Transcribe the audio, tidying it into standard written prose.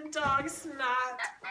the dog snapped.